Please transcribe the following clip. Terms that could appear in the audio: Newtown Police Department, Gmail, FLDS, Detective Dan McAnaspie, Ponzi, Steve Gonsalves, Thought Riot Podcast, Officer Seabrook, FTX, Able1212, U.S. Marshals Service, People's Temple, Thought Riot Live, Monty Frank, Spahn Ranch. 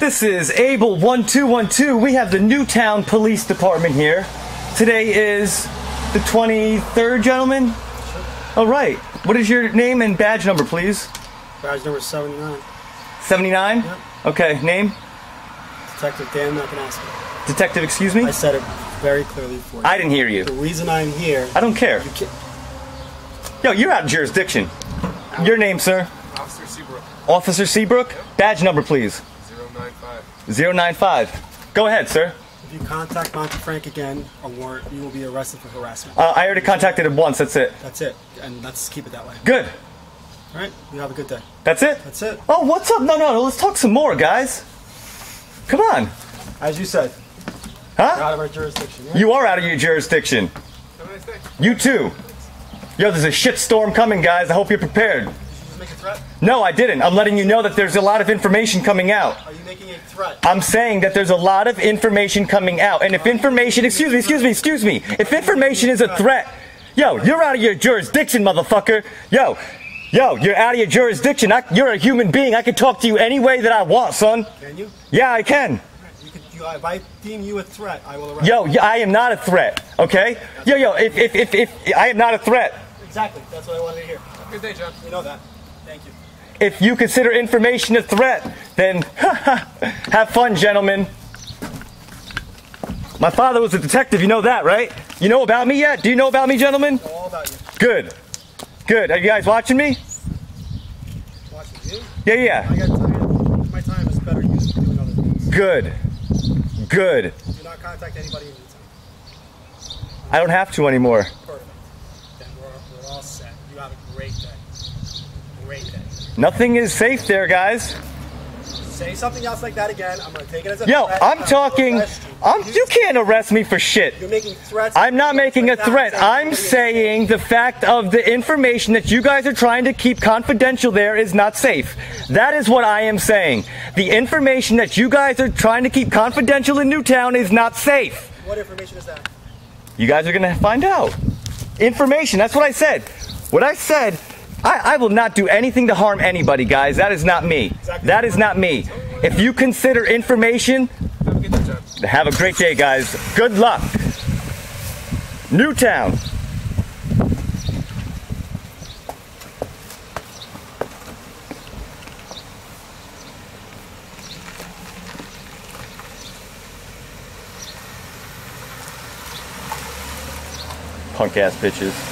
This is Able1212. We have the Newtown Police Department here. Today is the 23rd, gentlemen? Sure. All right. What is your name and badge number, please? Badge number 79. 79? Yep. Okay. Name? Detective Dan McAnaspie. Detective, excuse me? I said it very clearly for you. I didn't hear you. The reason I'm here... I don't care. Yo, you're out of jurisdiction. Your name, sir? Officer Seabrook. Officer Seabrook? Yep. Badge number, please. 095. 095. Go ahead, sir. If you contact Monty Frank again, a warrant, you will be arrested for harassment. I already contacted him once, that's it. That's it, and let's keep it that way. Good. All right, you have a good day. That's it? That's it. Oh, what's up? No, let's talk some more, guys. Come on. As you said. Huh? You're out of our jurisdiction. Right? You are out of your jurisdiction. Have a nice day. You too. Yo, there's a shit storm coming, guys. I hope you're prepared. Make a threat? No, I didn't. I'm letting you know that there's a lot of information coming out. Are you making a threat? I'm saying that there's a lot of information coming out, and if information, excuse me, if information is a threat, yo, you're out of your jurisdiction, motherfucker. Yo, you're out of your jurisdiction. You're a human being. I can talk to you any way that I want, son. Can you? Yeah, I can. If I deem you a threat, I will arrest you. Yo, I am not a threat. Okay? Yo, if I am not a threat. Exactly. That's what I wanted to hear. Good day, John. You know that. Thank you. If you consider information a threat, then have fun, gentlemen. My father was a detective, you know that, right? You know about me yet? Do you know about me, gentlemen? I know all about you. Good. Good. Are you guys watching me? Watching you? Yeah. I got time. My time is better used to doing other things. Good. Do not contact anybody in the time. I don't have to anymore. Perfect. Then we're all set. You have a great day. Nothing is safe there, guys. Say something else like that again. I'm going to take it as a threat. Yo, I'm talking. You can't arrest me for shit. You're making threats. I'm not making a threat. I'm saying the fact of the information that you guys are trying to keep confidential there is not safe. That is what I am saying. The information that you guys are trying to keep confidential in Newtown is not safe. What information is that? You guys are going to find out. Information. That's what I said. What I said... I will not do anything to harm anybody, guys. That is not me. That is not me. If you consider information, have a great day, guys. Good luck. Newtown. Punk ass bitches.